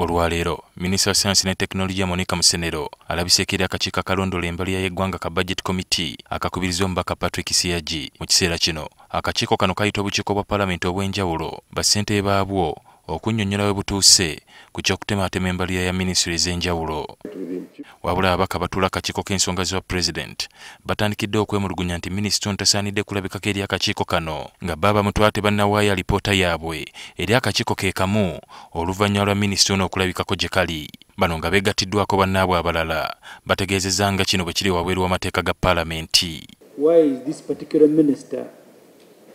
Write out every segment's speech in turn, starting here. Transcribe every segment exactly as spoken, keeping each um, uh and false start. Olwalero, Minisita wa Science ne Teknolojia Monica Musenero alabisekera akakiika kalondola embalirira y'eggwanga ka Budget Committee akakubirizza Omubaka Patrick S G mu kiseera kino. Akakiiko kano kayita obukiiko bwa Paalamenti obw'enjawulo bassentebe baabwo okunnyonnyola we butuuse ku ky'okutematema embalirira ya minisitule ez'enjawulo. Wabula ababaka batuula akakiiko k'ensonga za Pulezidenti batandikidde okwemulugunya nti Minisita tasaanidde kulabikako eri akakiiko kano nga baba mutwate bannawaayo alipoota yaabwe eri akakiiko ke kamu oluvannyuma lwa Minisita ono okulabikako gye kali. Bano nga beegattiddwako bannaabwe abalala bategeezezza nga kino bwe kiri wabweru w'amateeka ga Paalamenti. Why is this particular minister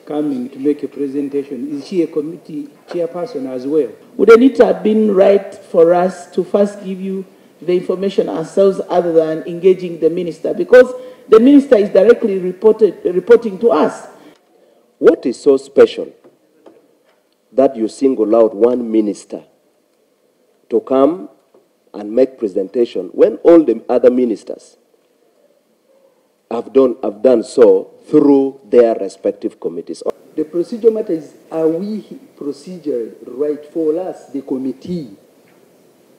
coming to make a presentation? Is she a committee chairperson as well? Wouldn't it have been right for us to first give you the information ourselves other than engaging the minister? Because the minister is directly reported, reporting to us. What is so special that you single out one minister to come and make presentation when all the other ministers have done, have done so through their respective committees? The procedure matters. Are we procedure right for us, the committee,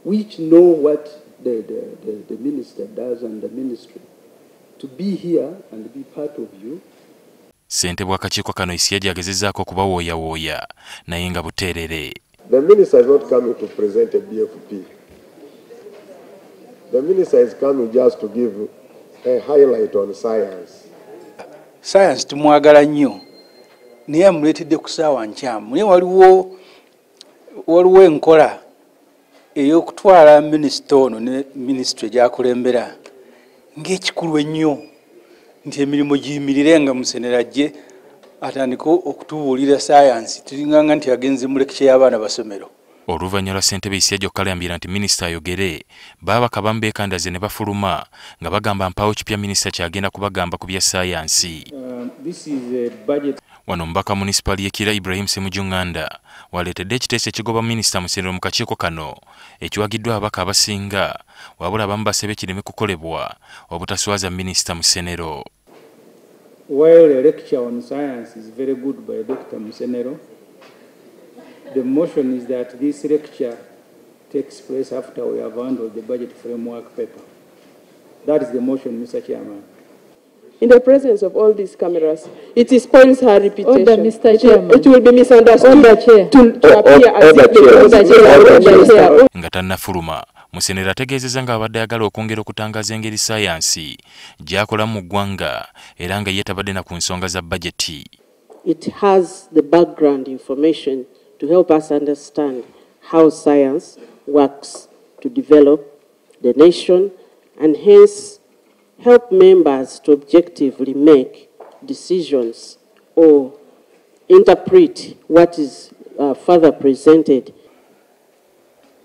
which know what the, the, the, the minister does and the ministry, to be here and be part of you? Ssentebwa w'akakiiko kano S G agezezzaako okubawooyawooya naye nga buteerere. The minister is not coming to present a B F P. The minister is coming just to give a highlight on science. Science tumwagala nnyo naye amuleetedde ku ssaawa nkyamu. Naye waliwo, waliwo enkola ey'okutwala minisita ono ne minisitule gy'akulembera ng'ekikulu ennyo nti emirimu giyimirire nga Musenero ajje atandika okutubuulira sayansi, tulinganga nti agenze mu lekicya y'abaana basomero. Oluvannyuma lwa ssentebe S G okkalambira nti minisita ayogere, baabaka bambeekandaze ne bafuluma nga bagamba mpawo kipya minisita kyagenda kubagamba ku bya saayansi. Wano Omubaka Munisipaali y'Ekira Ibrahim Semujunganda waleetedde ekiteeso ekigoba Minisita Musenero mu kakiiko kano ekiwagiddwa ababaka abasinga, wabula abamu basabye kireme kukolebwa obutaswaza Minisita Musenero. While a lecture on science is very good by Doctor Musenero, the motion is that this lecture takes place after we have handled the budget framework paper. That is the motion, Mister Chairman. In the presence of all these cameras, it spoils her reputation. Order, Mister Chairman. It will be misunderstood to, to appear as if the Chairman. Musenero ategeezezza ng'abadde ayagala okwongera okutangaza engeri saayansi gy'akolamu mu ggwanga era nga ye tabadde na ku nsonga za bajeti. It has the background information to help us understand how science works to develop the nation and hence help members to objectively make decisions or interpret what is uh, further presented.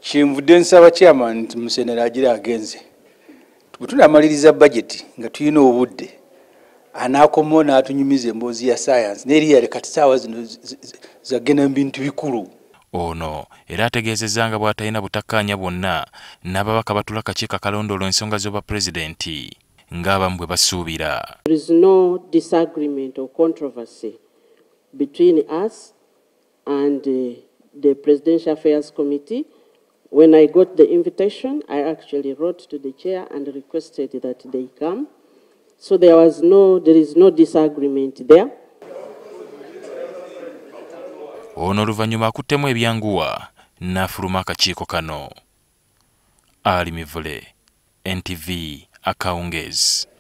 Kyemvudde nsaba Chairman Musenero agira agenze. Tunamaliriza budget nga tulina obudde. Anaakomawo n'atunyumiza emboozi ya science n'eri yali kati ssaawa zino zagenda mu bintu bikulu. Ono era ategeezezza nga bw'atalina butakkaanya bwonna n'ababaka batuula akakiiko akalondoola ensonga z'obwapulezidenti ng'abamu bwe basuubira. There is no disagreement or controversy between us and uh, the Presidential Affairs Committee. When I got the invitation, I actually wrote to the chair and requested that they come. So there was no, there is no disagreement there. Ono oluvannyuma akuttemu ebyanguwa n'afuluma akakiiko kano. Ali Mivule, N T V, Akawungeezi.